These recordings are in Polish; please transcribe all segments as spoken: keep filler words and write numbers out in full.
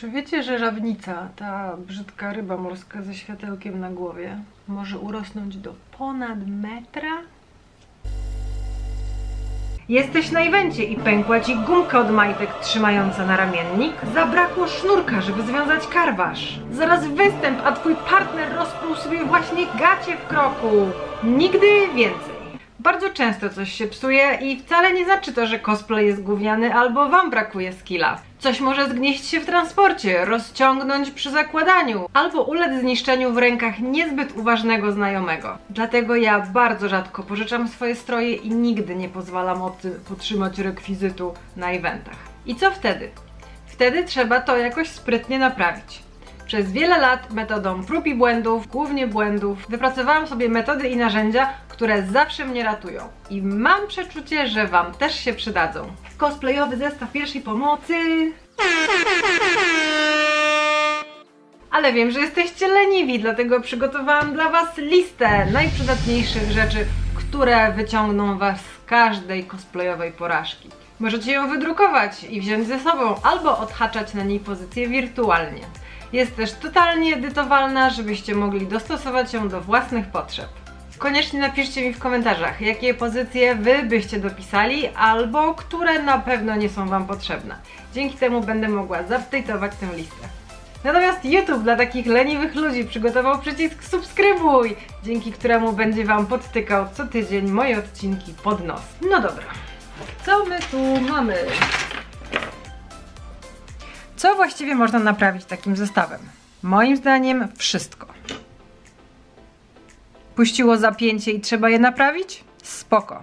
Czy wiecie, że żawnica, ta brzydka ryba morska ze światełkiem na głowie, może urosnąć do ponad metra? Jesteś na evencie i pękła ci gumka od majtek trzymająca na ramiennik? Zabrakło sznurka, żeby związać karwasz. Zaraz występ, a twój partner rozprół sobie właśnie gacie w kroku. Nigdy więcej. Bardzo często coś się psuje i wcale nie znaczy to, że cosplay jest gówniany albo wam brakuje skilla. Coś może zgnieść się w transporcie, rozciągnąć przy zakładaniu albo ulec zniszczeniu w rękach niezbyt uważnego znajomego. Dlatego ja bardzo rzadko pożyczam swoje stroje i nigdy nie pozwalam obcym potrzymać rekwizytu na eventach. I co wtedy? Wtedy trzeba to jakoś sprytnie naprawić. Przez wiele lat metodą prób i błędów, głównie błędów, wypracowałam sobie metody i narzędzia, które zawsze mnie ratują. I mam przeczucie, że wam też się przydadzą. Cosplayowy zestaw pierwszej pomocy. Ale wiem, że jesteście leniwi, dlatego przygotowałam dla was listę najprzydatniejszych rzeczy, które wyciągną was z każdej cosplayowej porażki. Możecie ją wydrukować i wziąć ze sobą, albo odhaczać na niej pozycję wirtualnie. Jest też totalnie edytowalna, żebyście mogli dostosować ją do własnych potrzeb. Koniecznie napiszcie mi w komentarzach, jakie pozycje wy byście dopisali, albo które na pewno nie są wam potrzebne. Dzięki temu będę mogła zupdate'ować tę listę. Natomiast YouTube dla takich leniwych ludzi przygotował przycisk subskrybuj, dzięki któremu będzie wam podtykał co tydzień moje odcinki pod nos. No dobra, co my tu mamy? Co właściwie można naprawić takim zestawem? Moim zdaniem wszystko. Puściło zapięcie i trzeba je naprawić? Spoko.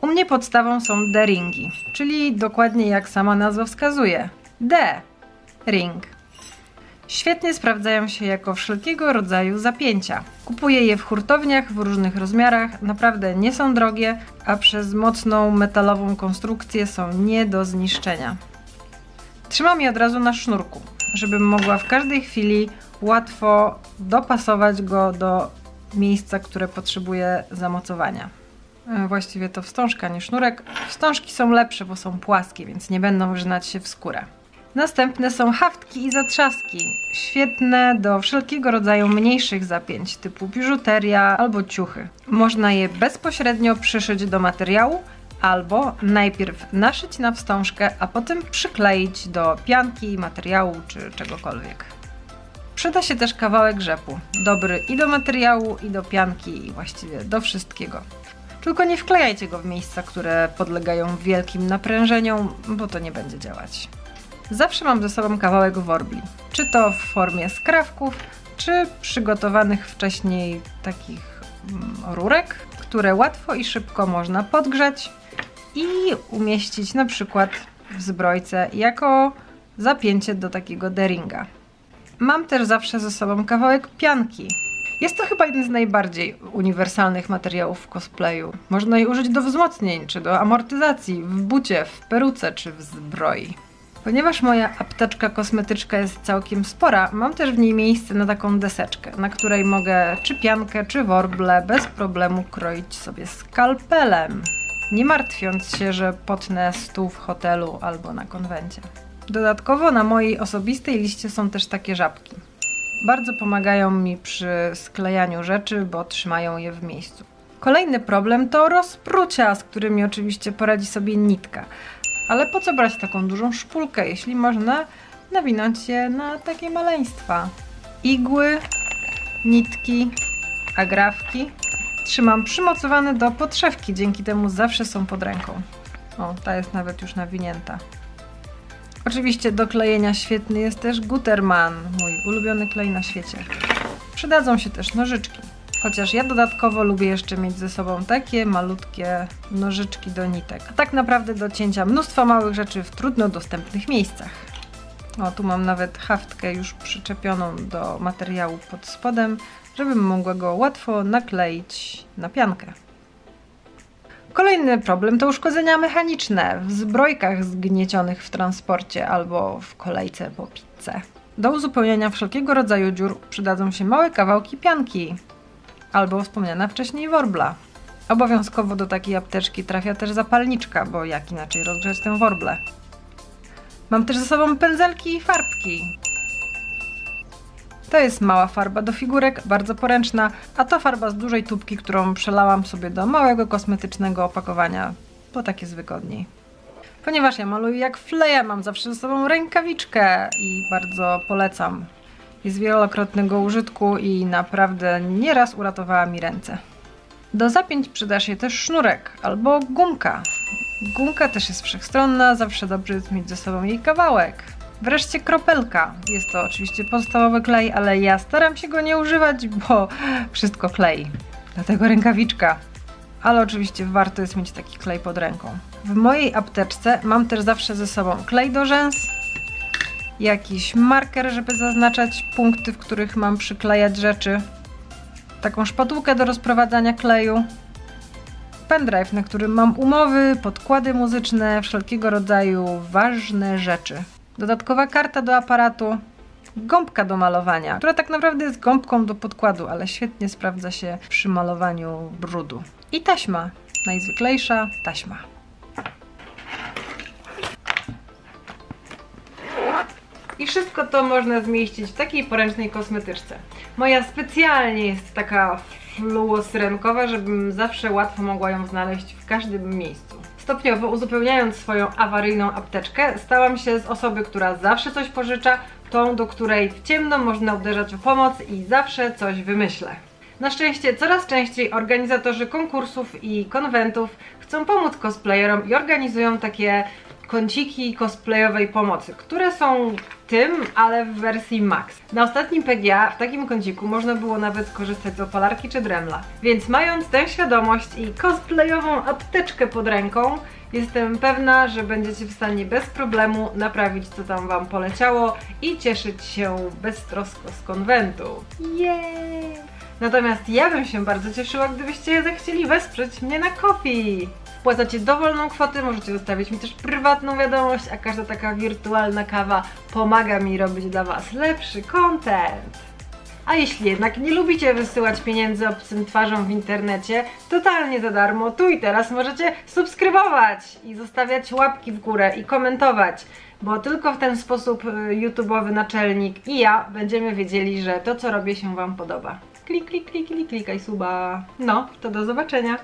U mnie podstawą są D-ringi, czyli dokładnie jak sama nazwa wskazuje. D-ring. Świetnie sprawdzają się jako wszelkiego rodzaju zapięcia. Kupuję je w hurtowniach w różnych rozmiarach, naprawdę nie są drogie, a przez mocną metalową konstrukcję są nie do zniszczenia. Trzymam je od razu na sznurku, żebym mogła w każdej chwili łatwo dopasować go do miejsca, które potrzebuje zamocowania. Właściwie to wstążka, nie sznurek. Wstążki są lepsze, bo są płaskie, więc nie będą rzynać się w skórę. Następne są haftki i zatrzaski. Świetne do wszelkiego rodzaju mniejszych zapięć, typu biżuteria albo ciuchy. Można je bezpośrednio przyszyć do materiału, albo najpierw naszyć na wstążkę, a potem przykleić do pianki, materiału czy czegokolwiek. Przyda się też kawałek rzepu, dobry i do materiału, i do pianki, i właściwie do wszystkiego. Tylko nie wklejajcie go w miejsca, które podlegają wielkim naprężeniom, bo to nie będzie działać. Zawsze mam ze sobą kawałek worbli, czy to w formie skrawków, czy przygotowanych wcześniej takich mm, rurek, które łatwo i szybko można podgrzać i umieścić na przykład w zbrojce jako zapięcie do takiego D-ringa. Mam też zawsze ze sobą kawałek pianki. Jest to chyba jeden z najbardziej uniwersalnych materiałów w cosplayu. Można je użyć do wzmocnień, czy do amortyzacji, w bucie, w peruce, czy w zbroi. Ponieważ moja apteczka kosmetyczka jest całkiem spora, mam też w niej miejsce na taką deseczkę, na której mogę czy piankę, czy worble bez problemu kroić sobie skalpelem, nie martwiąc się, że potnę stół w hotelu albo na konwencie. Dodatkowo na mojej osobistej liście są też takie żabki. Bardzo pomagają mi przy sklejaniu rzeczy, bo trzymają je w miejscu. Kolejny problem to rozprucia, z którymi oczywiście poradzi sobie nitka. Ale po co brać taką dużą szpulkę, jeśli można nawinąć je na takie maleństwa? Igły, nitki, agrafki trzymam przymocowane do podszewki, dzięki temu zawsze są pod ręką. O, ta jest nawet już nawinięta. Oczywiście do klejenia świetny jest też Guterman, mój ulubiony klej na świecie. Przydadzą się też nożyczki. Chociaż ja dodatkowo lubię jeszcze mieć ze sobą takie malutkie nożyczki do nitek. A tak naprawdę do cięcia mnóstwa małych rzeczy w trudno dostępnych miejscach. O, tu mam nawet haftkę już przyczepioną do materiału pod spodem, żebym mogła go łatwo nakleić na piankę. Kolejny problem to uszkodzenia mechaniczne w zbrojkach zgniecionych w transporcie albo w kolejce po pizzę. Do uzupełniania wszelkiego rodzaju dziur przydadzą się małe kawałki pianki, albo wspomniana wcześniej worbla. Obowiązkowo do takiej apteczki trafia też zapalniczka, bo jak inaczej rozgrzać tę worblę. Mam też ze sobą pędzelki i farbki. To jest mała farba do figurek, bardzo poręczna, a to farba z dużej tubki, którą przelałam sobie do małego kosmetycznego opakowania, bo tak jest wygodniej. Ponieważ ja maluję jak fleja, mam zawsze ze sobą rękawiczkę i bardzo polecam. Jest wielokrotnego użytku i naprawdę nieraz uratowała mi ręce. Do zapięć przyda się też sznurek albo gumka. Gumka też jest wszechstronna, zawsze dobrze jest mieć ze sobą jej kawałek. Wreszcie kropelka. Jest to oczywiście podstawowy klej, ale ja staram się go nie używać, bo wszystko klei. Dlatego rękawiczka. Ale oczywiście warto jest mieć taki klej pod ręką. W mojej apteczce mam też zawsze ze sobą klej do rzęs, jakiś marker, żeby zaznaczać punkty, w których mam przyklejać rzeczy, taką szpadłkę do rozprowadzania kleju, pendrive, na którym mam umowy, podkłady muzyczne, wszelkiego rodzaju ważne rzeczy. Dodatkowa karta do aparatu, gąbka do malowania, która tak naprawdę jest gąbką do podkładu, ale świetnie sprawdza się przy malowaniu brudu. I taśma, najzwyklejsza taśma. I wszystko to można zmieścić w takiej poręcznej kosmetyczce. Moja specjalnie jest taka fluosyrenkowa, żebym zawsze łatwo mogła ją znaleźć w każdym miejscu. Stopniowo uzupełniając swoją awaryjną apteczkę, stałam się z osoby, która zawsze coś pożycza, tą, do której w ciemno można uderzać o pomoc i zawsze coś wymyślę. Na szczęście coraz częściej organizatorzy konkursów i konwentów chcą pomóc cosplayerom i organizują takie kąciki cosplayowej pomocy, które są tym, ale w wersji max. Na ostatnim P G A w takim kąciku można było nawet korzystać z opalarki czy dremla. Więc mając tę świadomość i cosplayową apteczkę pod ręką, jestem pewna, że będziecie w stanie bez problemu naprawić, co tam wam poleciało i cieszyć się beztrosko z konwentu. Yeee! Natomiast ja bym się bardzo cieszyła, gdybyście zechcieli wesprzeć mnie na Ko-fi. Wpłacacie dowolną kwotę, możecie zostawić mi też prywatną wiadomość, a każda taka wirtualna kawa pomaga mi robić dla was lepszy content. A jeśli jednak nie lubicie wysyłać pieniędzy obcym twarzom w internecie, totalnie za darmo tu i teraz możecie subskrybować i zostawiać łapki w górę i komentować, bo tylko w ten sposób YouTube'owy naczelnik i ja będziemy wiedzieli, że to, co robię, się wam podoba. Klik, klik, klik, klik, klikaj suba. No, to do zobaczenia.